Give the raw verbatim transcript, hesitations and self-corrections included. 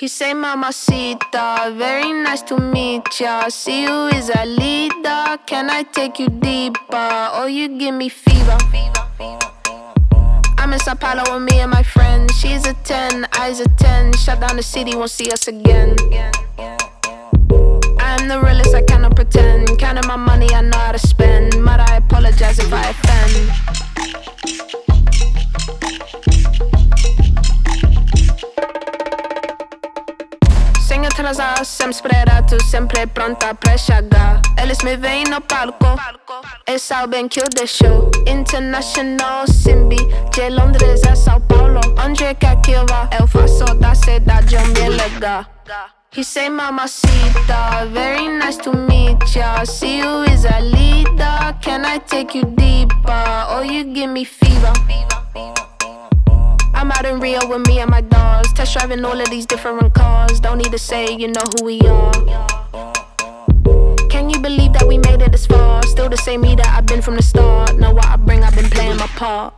He say, Mamacita, very nice to meet ya. See you is a leader. Can I take you deeper? Or you give me fever. I'm in São Paulo with me and my friend. She's a ten, I's a ten. Shut down the city, won't see us again. I'm the realest, I cannot pretend. Counting my money, I know how to spend. Might I apologize if I offend? Sempre rato, sempre pronta pra chegar. Eles me veem no palco, eles sabem que eu deixo. International Simbi, de Londres a São Paulo. André Caquiva, eu faço da cidade onde ligar. He say, Mamacita, very nice to meet ya. See you is a leader. Can I take you deeper? Or you give me fever. I'm out in Rio with me and my dogs. Test driving all of these different cars. Don't need to say, you know who we are. Can you believe that we made it this far? Still the same me that I've been from the start. Know what I bring, I've been playing my part.